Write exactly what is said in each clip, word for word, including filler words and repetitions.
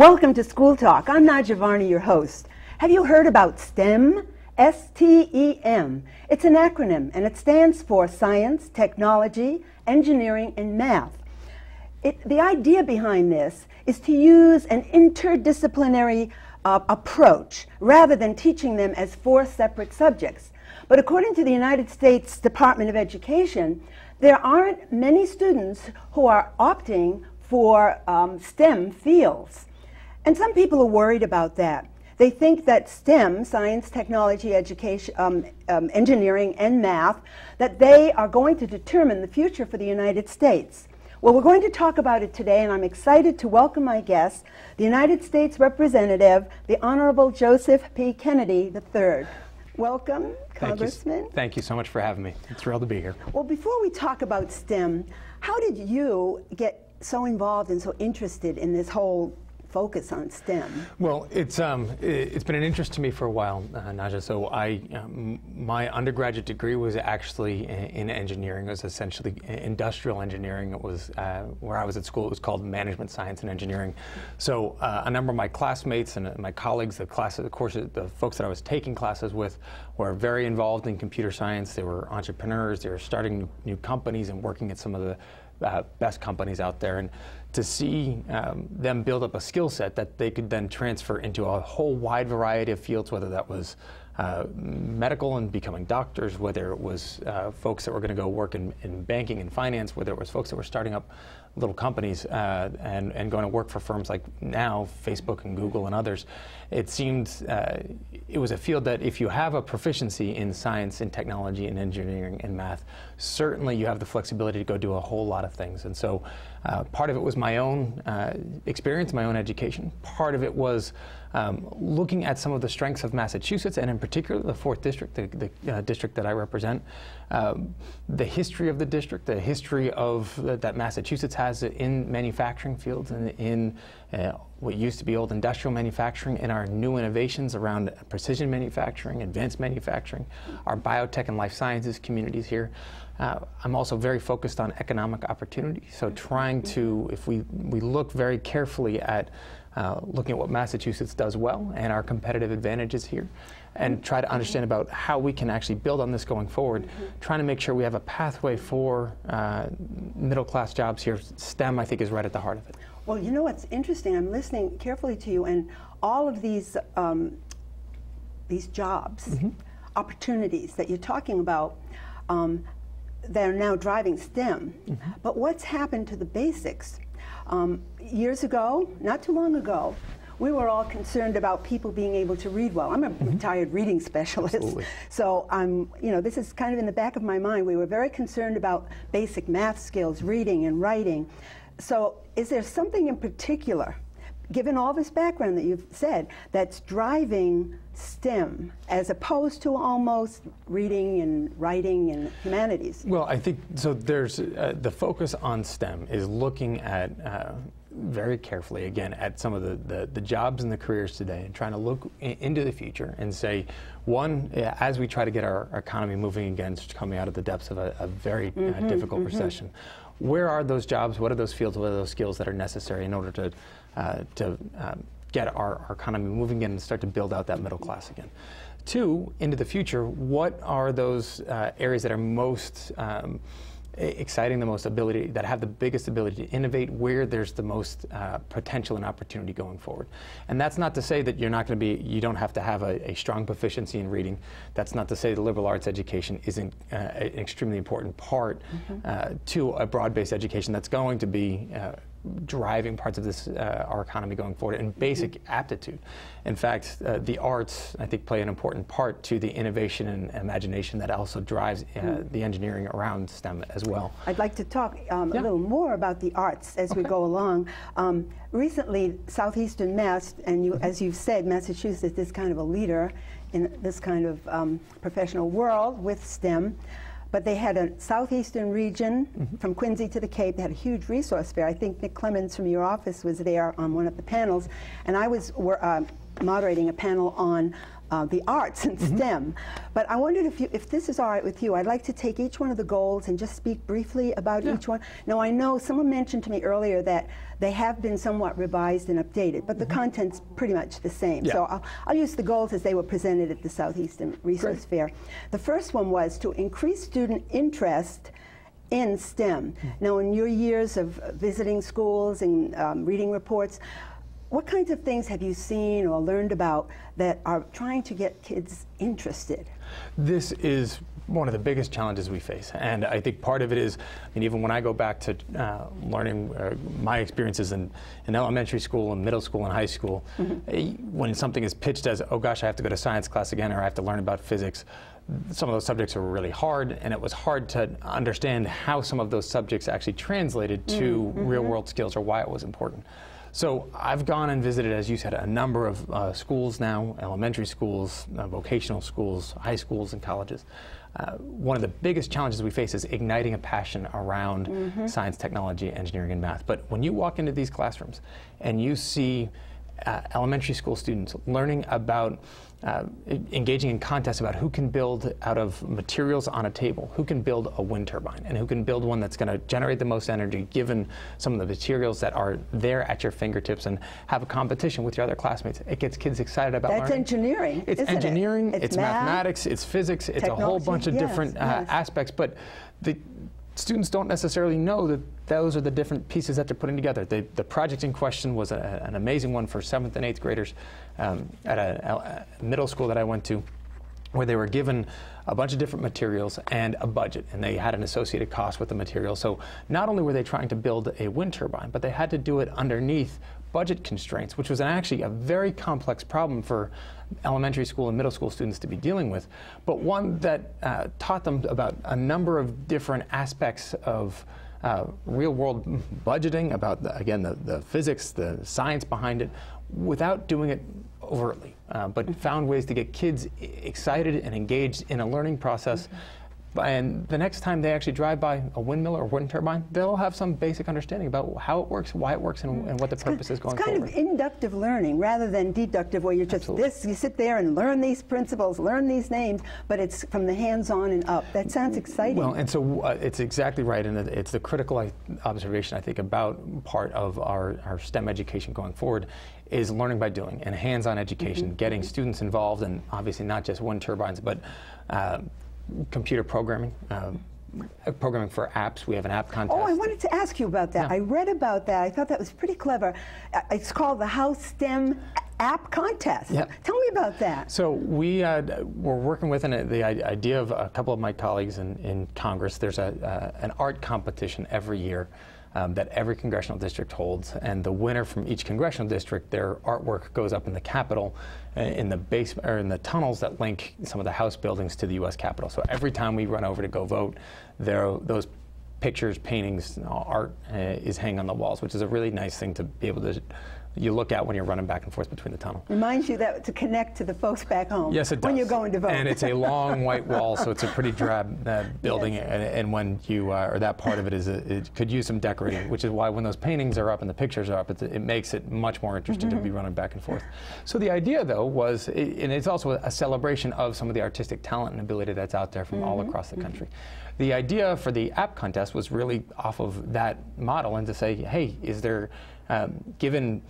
Welcome to School Talk. I'm Nadjia Varney, your host. Have you heard about STEM? S T E M. It's an acronym, and it stands for Science, Technology, Engineering, and Math. It, the idea behind this is to use an interdisciplinary uh, approach rather than teaching them as four separate subjects. But according to the United States Department of Education, there aren't many students who are opting for um, STEM fields. And some people are worried about that. They think that STEM, science, technology, education, um, um, engineering, and math, that they are going to determine the future for the United States. Well, we're going to talk about it today, and I'm excited to welcome my guest, the United States Representative, the Honorable Joseph P. Kennedy the third. Welcome, Congressman. Thank you. Thank you so much for having me. I'm thrilled to be here. Well, before we talk about STEM, how did you get so involved and so interested in this whole focus on STEM? Well, it's um, it's been an interest to me for a while, uh, Nadjia. So I, um, my undergraduate degree was actually in engineering. It was essentially industrial engineering. It was uh, where I was at school. It was called management science and engineering. So uh, a number of my classmates and my colleagues, the class, of course, the folks that I was taking classes with, were very involved in computer science. They were entrepreneurs. They were starting new companies and working at some of the Uh, best companies out there, and to see um, them build up a skill set that they could then transfer into a whole wide variety of fields, whether that was uh, medical and becoming doctors, whether it was uh, folks that were going to go work in, in banking and finance, whether it was folks that were starting up little companies uh, and, and going to work for firms like now Facebook and Google and others. It seemed uh, it was a field that if you have a proficiency in science and technology and engineering and math, certainly you have the flexibility to go do a whole lot of things. And so uh, part of it was my own uh, experience, my own education. Part of it was um, looking at some of the strengths of Massachusetts, and in particular the fourth district, the, the uh, district that I represent, um, the history of the district, the history of the, that Massachusetts has in manufacturing fields and in uh, what used to be old industrial manufacturing, and our new innovations around precision manufacturing, advanced manufacturing, our biotech and life sciences communities here. Uh, I'm also very focused on economic opportunity. So trying to, if we, we look very carefully at uh, looking at what Massachusetts does well and our competitive advantages here, and try to understand about how we can actually build on this going forward, mm-hmm. trying to make sure we have a pathway for uh, middle-class jobs here. STEM, I think, is right at the heart of it. Well, you know what's interesting? I'm listening carefully to you, and all of these, um, these jobs, mm-hmm. opportunities that you're talking about, um, they're now driving STEM. Mm-hmm. But what's happened to the basics? Um, years ago, not too long ago, we were all concerned about people being able to read well. I'm a mm-hmm. retired reading specialist. Absolutely. So I'm, you know, this is kind of in the back of my mind. We were very concerned about basic math skills, reading and writing. So is there something in particular, given all this background that you've said, that's driving STEM as opposed to almost reading and writing and humanities? Well, I think, so there's, uh, the focus on STEM is looking at, uh, very carefully, again, at some of the, the, the jobs and the careers today, and trying to look in, into the future and say, one, as we try to get our, our economy moving again, coming out of the depths of a, a very mm-hmm, uh, difficult mm-hmm. recession, where are those jobs, what are those fields, what are those skills that are necessary in order to, uh, to um, get our, our economy moving again and start to build out that middle class again. Two, into the future, what are those uh, areas that are most um, exciting, the most ability, that have the biggest ability to innovate, where there's the most uh, potential and opportunity going forward. And that's not to say that you're not going to be, you don't have to have a, a strong proficiency in reading. That's not to say the liberal arts education isn't uh, an extremely important part mm-hmm. uh, to a broad-based education that's going to be uh, driving parts of this, uh, our economy going forward, and basic mm-hmm. aptitude. In fact, uh, the arts, I think, play an important part to the innovation and imagination that also drives uh, mm-hmm. the engineering around STEM as well. I'd like to talk um, yeah. a little more about the arts as okay. we go along. Um, recently, Southeastern Mass, and you, mm-hmm. as you've said, Massachusetts is kind of a leader in this kind of um, professional world with STEM. But they had a southeastern region mm-hmm. from Quincy to the Cape. They had a huge resource fair. I think Nick Clemens from your office was there on one of the panels. And I was were, uh, moderating a panel on uh, the arts and mm-hmm. STEM. But I wondered if you, if this is all right with you, I'd like to take each one of the goals and just speak briefly about yeah. each one. Now, I know someone mentioned to me earlier that they have been somewhat revised and updated, but the mm-hmm. content's pretty much the same. Yeah. So I'll, I'll use the goals as they were presented at the Southeastern Resource Fair. The first one was to increase student interest in STEM. Mm-hmm. Now, in your years of visiting schools and um, reading reports, what kinds of things have you seen or learned about that are trying to get kids interested? This is one of the biggest challenges we face, and I think part of it is, I mean, even when I go back to uh, learning uh, my experiences in, in elementary school and middle school and high school, mm-hmm. when something is pitched as, oh gosh, I have to go to science class again, or I have to learn about physics, some of those subjects are really hard, and it was hard to understand how some of those subjects actually translated to mm-hmm. real-world skills or why it was important. So I've gone and visited, as you said, a number of uh, schools now, elementary schools, uh, vocational schools, high schools, and colleges. Uh, one of the biggest challenges we face is igniting a passion around mm-hmm. science, technology, engineering, and math. But when you walk into these classrooms and you see uh, elementary school students learning about Uh, engaging in contests about who can build out of materials on a table, who can build a wind turbine, and who can build one that's going to generate the most energy given some of the materials that are there at your fingertips, and have a competition with your other classmates. It gets kids excited about that's learning. Engineering, it's isn't engineering, it? It's, it's math, mathematics, it's physics, it's a whole bunch of yes, different uh, yes. aspects, but the students don't necessarily know that those are the different pieces that they're putting together. They, the project in question was a, an amazing one for seventh and eighth graders um, at a, a middle school that I went to, where they were given a bunch of different materials and a budget, and they had an associated cost with the material. So not only were they trying to build a wind turbine, but they had to do it underneath budget constraints, which was an actually a very complex problem for elementary school and middle school students to be dealing with, but one that uh, taught them about a number of different aspects of Uh, real-world budgeting, about, the, again, the, the physics, the science behind it, without doing it overtly, uh, but mm-hmm. found ways to get kids excited and engaged in a learning process. Mm-hmm. And the next time they actually drive by a windmill or wind turbine, they'll have some basic understanding about how it works, why it works, and, and what the it's purpose kind, is going forward. It's kind forward. of inductive learning rather than deductive, where you're just Absolutely. this, you sit there and learn these principles, learn these names, but it's from the hands-on and up. That sounds exciting. Well, and so uh, it's exactly right, and it's the critical observation, I think, about part of our, our STEM education going forward, is learning by doing and hands-on education, mm-hmm. getting students involved, and obviously not just wind turbines, but uh, computer programming, um, programming for apps. We have an app contest. Oh, I wanted to ask you about that. Yeah. I read about that. I thought that was pretty clever. It's called the House STEM App Contest. Yeah. Tell me about that. So we uh, were working with an, the idea of a couple of my colleagues in, in Congress. There's a, uh, an art competition every year Um, that every congressional district holds, and the winner from each congressional district, their artwork goes up in the Capitol, uh, in the base or in the tunnels that link some of the House buildings to the U S Capitol. So every time we run over to go vote, there those pictures, paintings, art uh, is hanging on the walls, which is a really nice thing to be able to you look at when you're running back and forth between the tunnel. Reminds you that to connect to the folks back home. Yes, it does. When you're going to vote. And it's a long white wall, so it's a pretty drab uh, building. Yes. And, and when you, uh, or that part of it is, a, it could use some decorating, which is why when those paintings are up and the pictures are up, it, it makes it much more interesting mm-hmm. to be running back and forth. So the idea, though, was, it, and it's also a celebration of some of the artistic talent and ability that's out there from mm-hmm. all across the mm-hmm. country. The idea for the app contest was really off of that model, and to say, hey, is there, um, given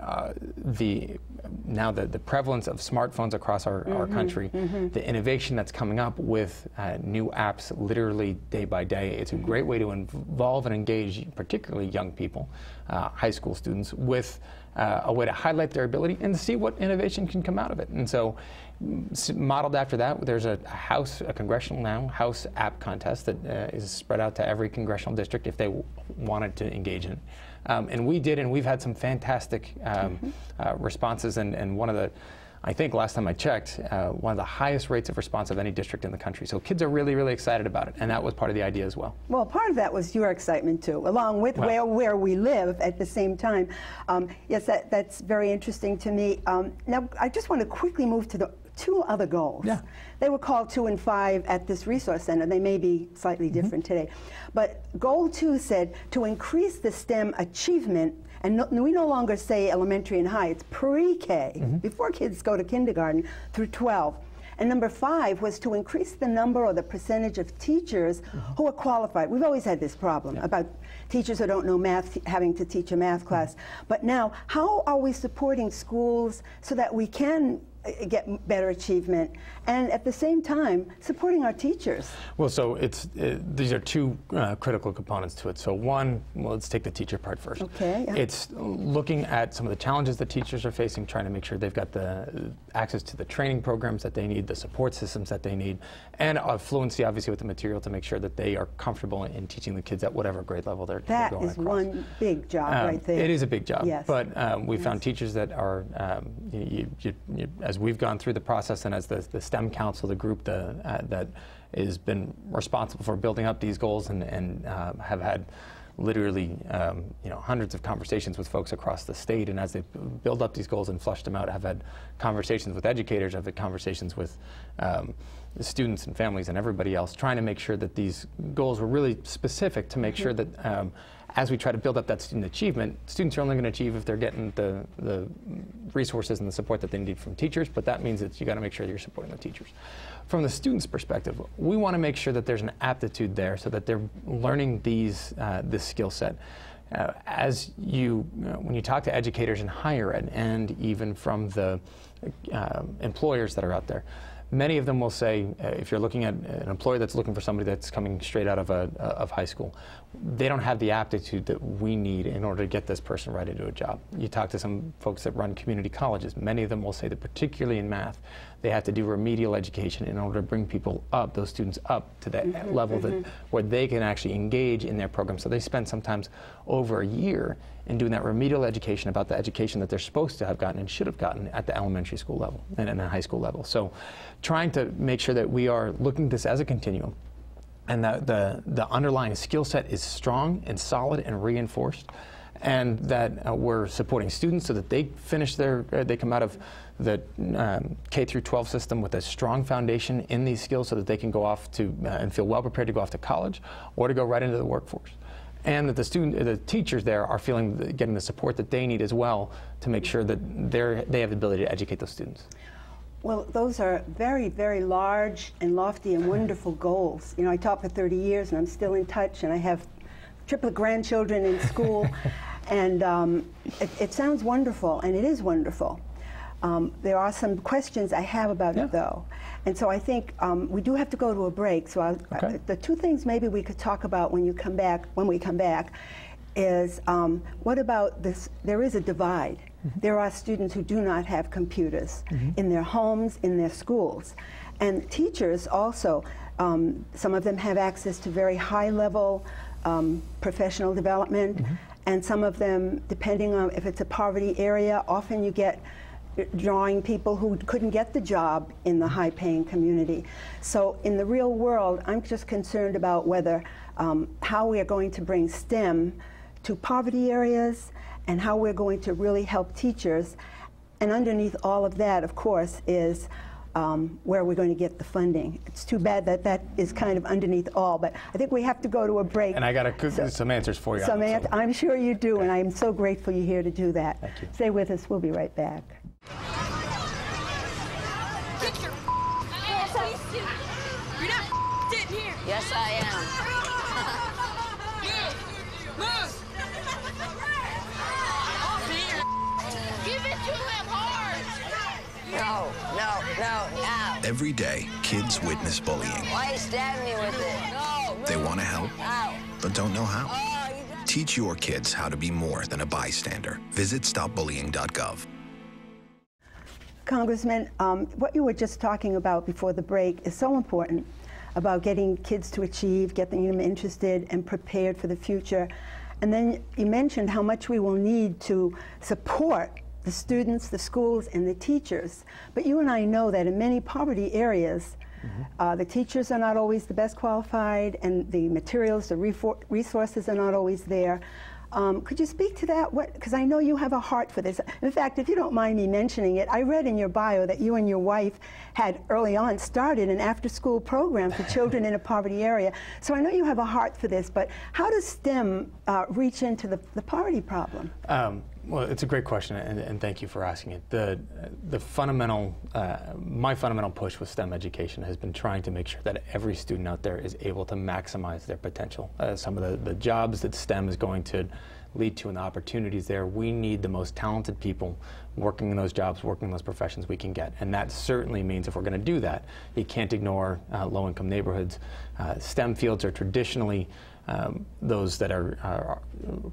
uh, the now the, the prevalence of smartphones across our, mm-hmm, our country, mm-hmm. the innovation that's coming up with uh, new apps literally day by day, it's a great way to involve and engage particularly young people, uh, high school students, with uh, a way to highlight their ability and see what innovation can come out of it. And so, modeled after that, there's a House, a congressional now, House app contest that uh, is spread out to every congressional district if they w wanted to engage in it. Um, and we did, and we've had some fantastic um, mm-hmm. uh, responses, and, and one of the, I think last time I checked, uh, one of the highest rates of response of any district in the country. So kids are really, really excited about it, and that was part of the idea as well. Well, part of that was your excitement too, along with well, where, where we live at the same time. Um, yes, that, that's very interesting to me. Um, now, I just want to quickly move to the two other goals. Yeah. They were called two and five at this resource center. They may be slightly mm-hmm. different today. But goal two said to increase the STEM achievement, and no, we no longer say elementary and high, it's pre-K, mm-hmm. before kids go to kindergarten, through twelve. And number five was to increase the number or the percentage of teachers mm-hmm. who are qualified. We've always had this problem yeah. about teachers who don't know math having to teach a math class. Mm-hmm. But now, how are we supporting schools so that we can get better achievement, and at the same time supporting our teachers? Well, so it's uh, these are two uh, critical components to it. So one, well, let's take the teacher part first. Okay. Yeah. It's looking at some of the challenges that teachers are facing, trying to make sure they've got the access to the training programs that they need, the support systems that they need, and uh, fluency, obviously, with the material to make sure that they are comfortable in teaching the kids at whatever grade level they're, that they're going across. That is one big job um, right there. It is a big job. Yes. But um, we yes. found teachers that are, um, you, you, you, as As we've gone through the process, and as the, the STEM Council, the group the, uh, that has been responsible for building up these goals, and, and uh, have had literally um, you know, hundreds of conversations with folks across the state, and as they build up these goals and flush them out, have had conversations with educators, have had conversations with um, the students and families and everybody else, trying to make sure that these goals were really specific to make sure that um, as we try to build up that student achievement, students are only going to achieve if they're getting the, the resources and the support that they need from teachers, but that means that you got to make sure that you're supporting the teachers. From the students' perspective, we want to make sure that there's an aptitude there so that they're learning these, uh, this skill set. Uh, as you, you know, when you talk to educators in higher ed, and even from the uh, employers that are out there, many of them will say, uh, if you're looking at an employer that's looking for somebody that's coming straight out of, a, uh, of high school, they don't have the aptitude that we need in order to get this person right into a job. You talk to some folks that run community colleges, many of them will say that particularly in math, they have to do remedial education in order to bring people up, those students up to that mm-hmm, level mm-hmm. that, where they can actually engage in their program. So they spend sometimes over a year in doing that remedial education about the education that they're supposed to have gotten and should have gotten at the elementary school level and in the high school level. So trying to make sure that we are looking at this as a continuum, and that the, the underlying skill set is strong and solid and reinforced, and that uh, we're supporting students so that they finish their, uh, they come out of the um, K through twelve system with a strong foundation in these skills so that they can go off to, uh, and feel well prepared to go off to college or to go right into the workforce. And that the student, the teachers there are feeling, the, getting the support that they need as well to make sure that they're, they have the ability to educate those students. Well, those are very, very large and lofty and wonderful goals. You know, I taught for thirty years, and I'm still in touch, and I have triplet grandchildren in school, and um, it, it sounds wonderful, and it is wonderful. Um, there are some questions I have about yeah. it, though. And so I think um, we do have to go to a break. So I'll, okay. I, the two things maybe we could talk about when you come back, when we come back, is um, what about this? There is a divide. Mm-hmm. There are students who do not have computers mm-hmm. in their homes, in their schools. And teachers also, um, some of them have access to very high-level um, professional development. Mm-hmm. And some of them, depending on if it's a poverty area, often you get drawing people who couldn't get the job in the high-paying community. So in the real world, I'm just concerned about whether um, how we are going to bring STEM to poverty areas, and how we're going to really help teachers. And underneath all of that, of course, is um, where we're going to get the funding. It's too bad that that is kind of underneath all, but I think we have to go to a break. And I got a, so, some answers for you. Some an so. I'm sure you do, and I'm so grateful you're here to do that. Thank you. Stay with us. We'll be right back. Get your ass out. You're not in here. Yes, I am. Move. Move. No, no, no, no. Every day, kids witness bullying. Why are you stabbing me with it? No, no. They want to help, Ow. but don't know how. Oh, you got... Teach your kids how to be more than a bystander. Visit stop bullying dot gov. Congressman, um, what you were just talking about before the break is so important about getting kids to achieve, getting them interested and prepared for the future. And then you mentioned how much we will need to support the students, the schools, and the teachers. But you and I know that in many poverty areas, mm-hmm. uh, the teachers are not always the best qualified, and the materials, the resources are not always there. Um, could you speak to that? What, because I know you have a heart for this. In fact, if you don't mind me mentioning it, I read in your bio that you and your wife had early on started an after-school program for children in a poverty area. So I know you have a heart for this, but how does STEM uh, reach into the, the poverty problem? Um, well, it's a great question, and, and thank you for asking it. The, the fundamental, uh, my fundamental push with STEM education has been trying to make sure that every student out there is able to maximize their potential. Uh, some of the, the jobs that STEM is going to lead to and the opportunities there, we need the most talented people working in those jobs, working in those professions we can get. And that certainly means if we're going to do that, you can't ignore uh, low-income neighborhoods. Uh, STEM fields are traditionally um, those that are, are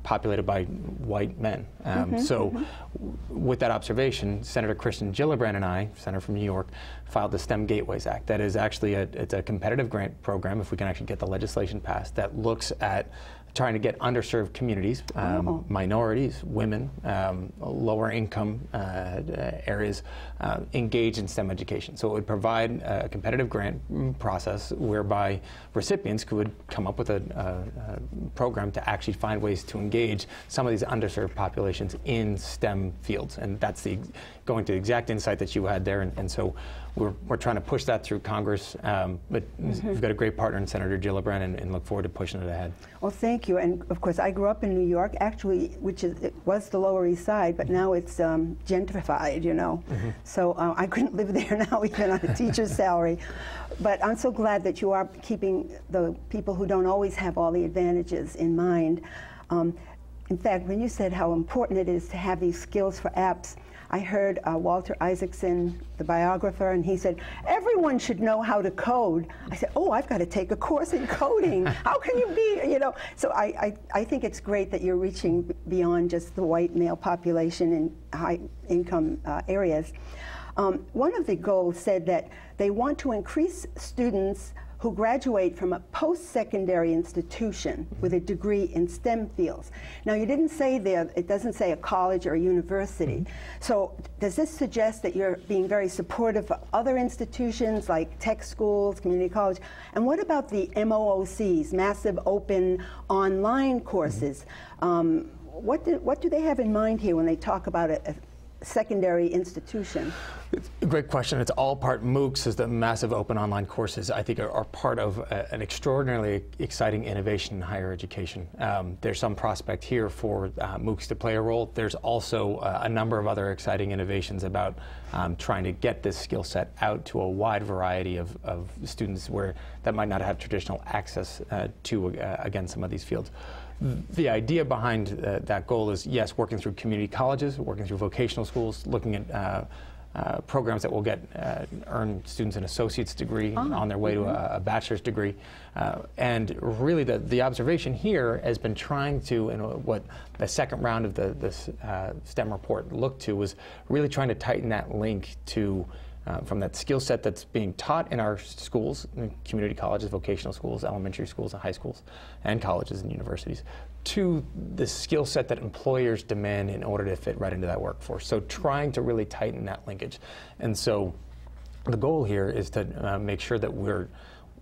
populated by white men. Um, mm-hmm, so mm-hmm. with that observation, Senator Kristen Gillibrand and I, Senator from New York, filed the STEM Gateways Act. That is actually a, it's a competitive grant program, if we can actually get the legislation passed, that looks at trying to get underserved communities, um, oh. minorities, women, um, lower income uh, areas, uh, engaged in STEM education. So it would provide a competitive grant process whereby recipients could come up with a, a, a program to actually find ways to engage some of these underserved populations in STEM fields. And that's the going to the exact insight that you had there. And, and so we're, we're trying to push that through Congress. Um, but mm-hmm. we've got a great partner in Senator Gillibrand, and, and look forward to pushing it ahead. Well, thank Thank you. And of course, I grew up in New York, actually, which is, it was the Lower East Side, but now it's um, gentrified, you know. Mm-hmm. So uh, I couldn't live there now, even on a teacher's salary. But I'm so glad that you are keeping the people who don't always have all the advantages in mind. Um, in fact, when you said how important it is to have these skills for apps, I heard uh, Walter Isaacson, the biographer, and he said, everyone should know how to code. I said, oh, I've got to take a course in coding. How can you be, you know? So I, I, I think it's great that you're reaching beyond just the white male population in high income uh, areas. Um, one of the goals said that they want to increase students who graduate from a post-secondary institution with a degree in STEM fields. Now, you didn't say there, it doesn't say a college or a university. Mm-hmm. So does this suggest that you're being very supportive of other institutions like tech schools, community college? And what about the M O O Cs, massive open online courses? Mm-hmm. um, what, do, what do they have in mind here when they talk about a, a secondary institution? It's a great question. It's all part, MOOCs is the massive open online courses, I think are, are part of a, an extraordinarily exciting innovation in higher education. Um, there's some prospect here for uh, MOOCs to play a role. There's also uh, a number of other exciting innovations about um, trying to get this skill set out to a wide variety of, of students where that might not have traditional access uh, to, uh, again, some of these fields. The idea behind uh, that goal is, yes, working through community colleges, working through vocational schools, looking at uh, uh, programs that will get uh, earn students an associate's degree oh. on their way mm-hmm. to a, a bachelor's degree. Uh, and really, the, the observation here has been trying to, and what the second round of the this, uh, STEM report looked to, was really trying to tighten that link to Uh, from that skill set that's being taught in our schools, in community colleges, vocational schools, elementary schools, and high schools, and colleges and universities, to the skill set that employers demand in order to fit right into that workforce. So trying to really tighten that linkage. And so the goal here is to uh, make sure that we're,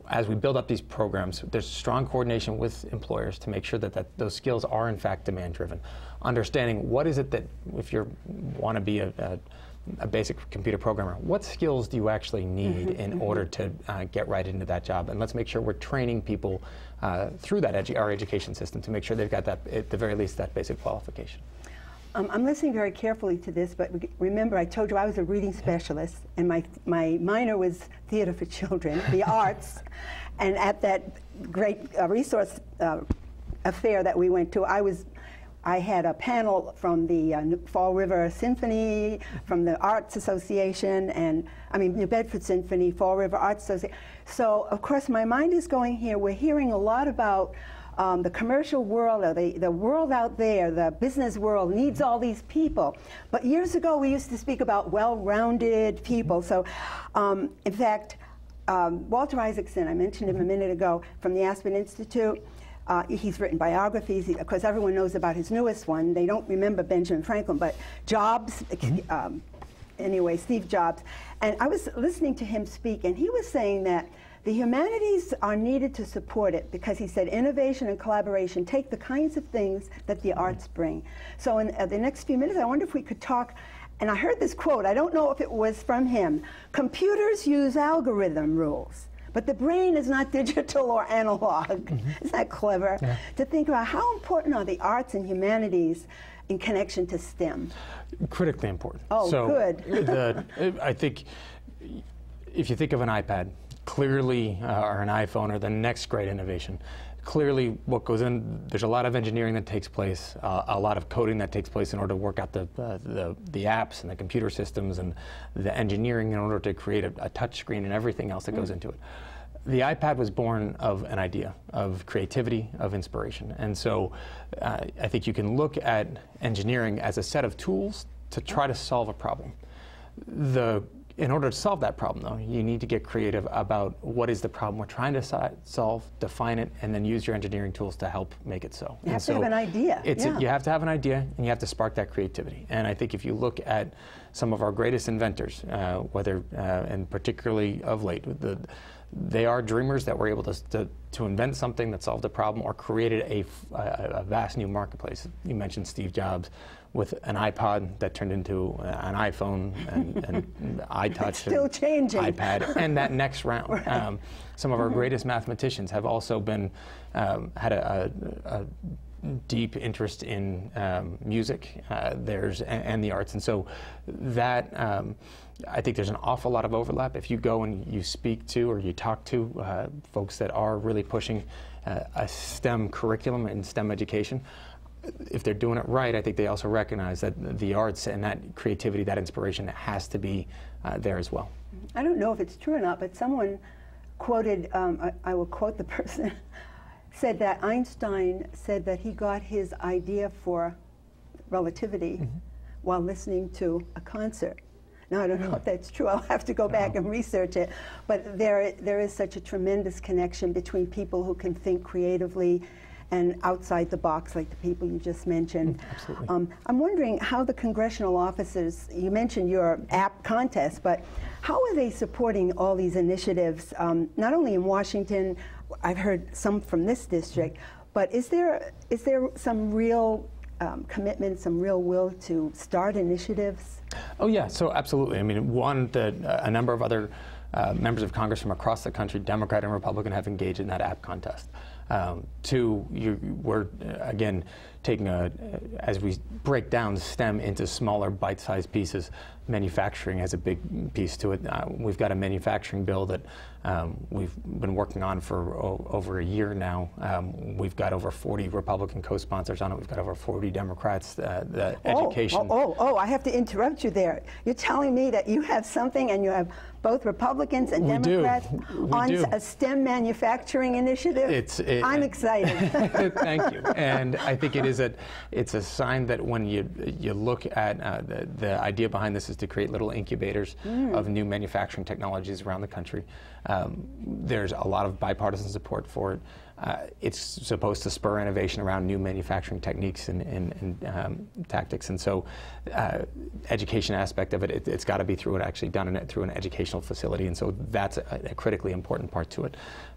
as we build up these programs, there's strong coordination with employers to make sure that, that those skills are in fact demand driven. Understanding what is it that, if you want to be a, a a basic computer programmer, what skills do you actually need mm-hmm, in mm-hmm. order to uh, get right into that job? And let's make sure we're training people uh, through that edu our education system to make sure they've got that, at the very least, that basic qualification. Um, I'm listening very carefully to this, but remember I told you I was a reading specialist, and my, my minor was theater for children, the arts, and at that great uh, resource uh, affair that we went to, I was I had a panel from the uh, Fall River Symphony, from the Arts Association, and I mean New Bedford Symphony, Fall River Arts Association. So of course my mind is going here. We're hearing a lot about um, the commercial world, or the, the world out there, the business world needs all these people. But years ago we used to speak about well-rounded people. So um, in fact, um, Walter Isaacson, I mentioned him a minute ago, from the Aspen Institute. Uh, he's written biographies. He, of course, everyone knows about his newest one. They don't remember Benjamin Franklin, but Jobs, mm-hmm. um, anyway, Steve Jobs. And I was listening to him speak, and he was saying that The humanities are needed to support it because he said innovation and collaboration take the kinds of things that the arts bring. So in uh, the next few minutes, I wonder if we could talk, and I heard this quote, I don't know if it was from him, computers use algorithm rules, but the brain is not digital or analog. Mm-hmm. Isn't that clever? Yeah. To think about how important are the arts and humanities in connection to STEM? Critically important. Oh, so good. the, I think if you think of an iPad, clearly, uh, or an iPhone, or the next great innovation, clearly what goes in, there's a lot of engineering that takes place, uh, a lot of coding that takes place in order to work out the, uh, the, the apps and the computer systems and the engineering in order to create a, a touch screen and everything else that goes into it. The iPad was born of an idea, of creativity, of inspiration. And so uh, I think you can look at engineering as a set of tools to try to solve a problem. The, in order to solve that problem, though, you need to get creative about what is the problem we're trying to si solve, define it, and then use your engineering tools to help make it so. You have to have an idea. It's yeah. a, you have to have an idea, and you have to spark that creativity. And I think if you look at some of our greatest inventors, uh, whether, uh, and particularly of late, the, they are dreamers that were able to, to, to invent something that solved a problem or created a, a, a vast new marketplace. You mentioned Steve Jobs with an iPod that turned into an iPhone and, and iTouch, still and changing. iPad, and that next round. Right. Um, some of our greatest mathematicians have also been, um, had a, a, a deep interest in um, music, uh, there's and, and the arts, and so that um, I think there's an awful lot of overlap. If you go and you speak to or you talk to uh, folks that are really pushing uh, a STEM curriculum and STEM education, if they're doing it right, I think they also recognize that the arts and that creativity, that inspiration, has to be uh, there as well. I don't know if it's true or not, but someone quoted, um, I, I will quote the person. Said that Einstein said that he got his idea for relativity mm-hmm. while listening to a concert. Now, I don't know if that's true. I'll have to go back and research it. But there, there is such a tremendous connection between people who can think creatively and outside the box, like the people you just mentioned. Absolutely. Um, I'm wondering how the congressional officers, you mentioned your app contest, but how are they supporting all these initiatives, um, not only in Washington, I've heard some from this district, but is there, is there some real um, commitment, some real will to start initiatives? Oh yeah, so absolutely. I mean, one, the, uh, a number of other uh, members of Congress from across the country, Democrat and Republican, have engaged in that app contest. Um, two, you, we're, again, taking a, as we break down STEM into smaller bite-sized pieces, manufacturing has a big piece to it. Uh, we've got a manufacturing bill that um, we've been working on for o over a year now. Um, we've got over forty Republican co-sponsors on it. We've got over forty Democrats. Uh, the oh, education. Oh, oh, oh, I have to interrupt you there. You're telling me that you have something and you have both Republicans and we Democrats do. We on do. a STEM manufacturing initiative? It's, it, I'm excited. Thank you. And I think it is a, it's a sign that when you, you look at uh, the, the idea behind this is to create little incubators mm. of new manufacturing technologies around the country. Um, there's a lot of bipartisan support for it. Uh, it's supposed to spur innovation around new manufacturing techniques and, and, and um, tactics. And so uh, education aspect of it, it it's got to be through it actually done in it through an educational facility. And so that's a, a critically important part to it.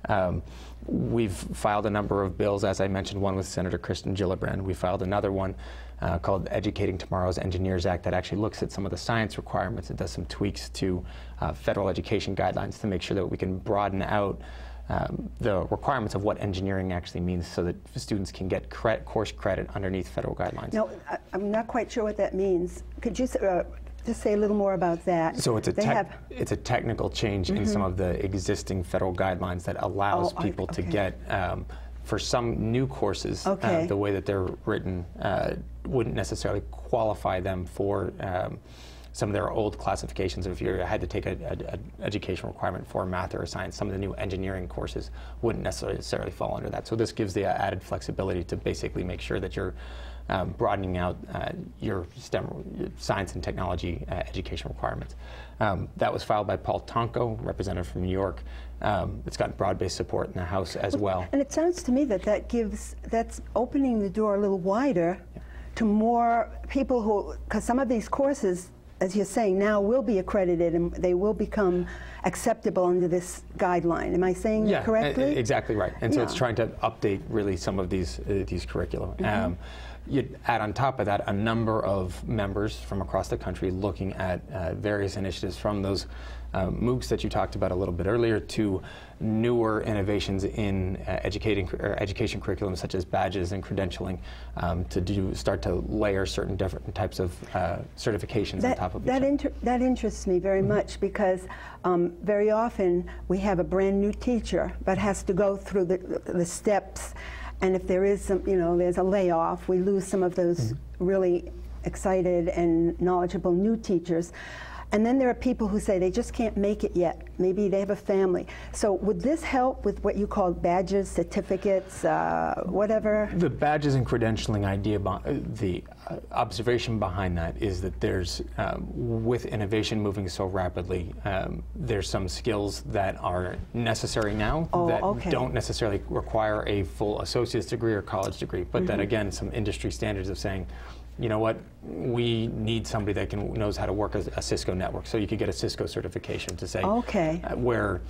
Um, we've filed a number of bills, as I mentioned, one with Senator Kristen Gillibrand. We filed another one uh, called Educating Tomorrow's Engineers Act that actually looks at some of the science requirements and does some tweaks to uh, federal education guidelines to make sure that we can broaden out Um, the requirements of what engineering actually means so that students can get cre course credit underneath federal guidelines. No, I, I'm not quite sure what that means. Could you uh, just say a little more about that? So it's a, te have... it's a technical change mm-hmm. in some of the existing federal guidelines that allows oh, people I, okay. to get, um, for some new courses, okay. uh, the way that they're written uh, wouldn't necessarily qualify them for um, some of their old classifications. If you had to take an education requirement for math or science, some of the new engineering courses wouldn't necessarily fall under that. So this gives the added flexibility to basically make sure that you're um, broadening out uh, your STEM, science and technology uh, education requirements. Um, that was filed by Paul Tonko, representative from New York. Um, it's got broad-based support in the House as well. And it sounds to me that that gives, that's opening the door a little wider yeah. to more people who, because some of these courses, as you're saying, now will be accredited and they will become acceptable under this guideline. Am I saying yeah, that correctly? Exactly right. And yeah. so it's trying to update really some of these uh, these curricula. Mm-hmm. um, You add on top of that a number of members from across the country looking at uh, various initiatives, from those uh, MOOCs that you talked about a little bit earlier to newer innovations in uh, educating or education curriculum, such as badges and credentialing, um, to do start to layer certain different types of uh, certifications that, on top of each that other. That interests me very mm-hmm. much, because um, very often we have a brand new teacher but has to go through the, the steps. And if there is some, you know, there's a layoff, we lose some of those mm-hmm. really excited and knowledgeable new teachers. And then there are people who say they just can't make it yet. Maybe they have a family. So would this help with what you call badges, certificates, uh, whatever? The badges and credentialing idea, the observation behind that is that there's, um, with innovation moving so rapidly, um, there's some skills that are necessary now oh, that okay. don't necessarily require a full associate's degree or college degree. But mm-hmm. then again, some industry standards of saying, you know what, we need somebody that can knows how to work as a Cisco network. So you could get a Cisco certification to say okay. uh, where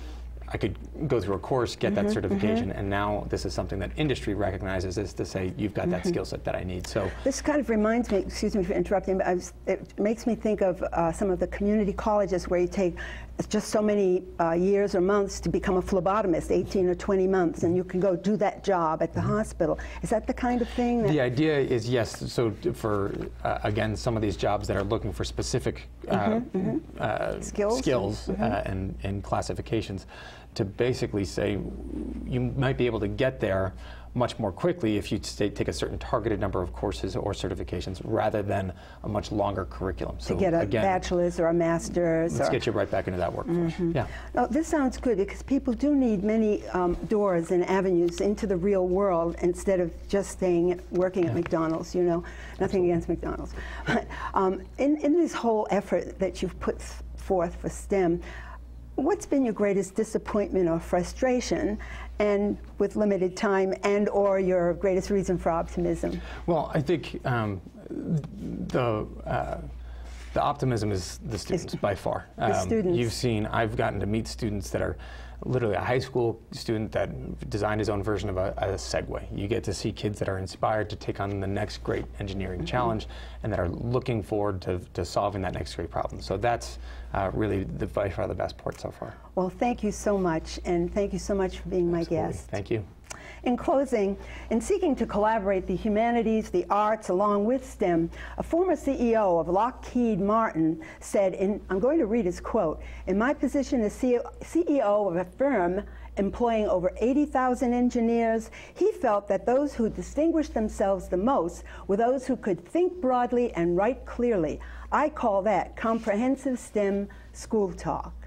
I could go through a course, get mm-hmm, that certification, mm-hmm. and now this is something that industry recognizes as to say you've got mm-hmm. that skill set that I need. So this kind of reminds me, excuse me for interrupting, but I was, it makes me think of uh, some of the community colleges where you take just so many uh, years or months to become a phlebotomist, eighteen or twenty months, and you can go do that job at the mm-hmm. hospital. Is that the kind of thing? That the idea is yes. So for uh, again, some of these jobs that are looking for specific uh, mm-hmm, mm-hmm. Uh, skills, skills mm-hmm. uh, and and classifications, to basically say you might be able to get there much more quickly if you stay, take a certain targeted number of courses or certifications rather than a much longer curriculum. So to get a again, bachelor's or a master's. Let's or get you right back into that workforce. Mm-hmm. Yeah. Oh, this sounds good, because people do need many um, doors and avenues into the real world instead of just staying working yeah. at McDonald's. You know, nothing Absolutely. Against McDonald's. But um, in, in this whole effort that you've put forth for STEM, what's been your greatest disappointment or frustration, and with limited time, and or your greatest reason for optimism? Well, I think um, the uh, the optimism is the students, it's by far. Um, the students. You've seen, I've gotten to meet students that are literally a high school student that designed his own version of a, a Segway. You get to see kids that are inspired to take on the next great engineering mm-hmm. challenge and that are looking forward to, to solving that next great problem. So that's uh, really the, by far the best part so far. Well, thank you so much, and thank you so much for being Absolutely. My guest. Thank you. In closing, in seeking to collaborate the humanities, the arts, along with STEM, a former C E O of Lockheed Martin said, in, I'm going to read his quote, "In my position as C E O of a firm employing over eighty thousand engineers, he felt that those who distinguished themselves the most were those who could think broadly and write clearly. I call that comprehensive STEM school talk."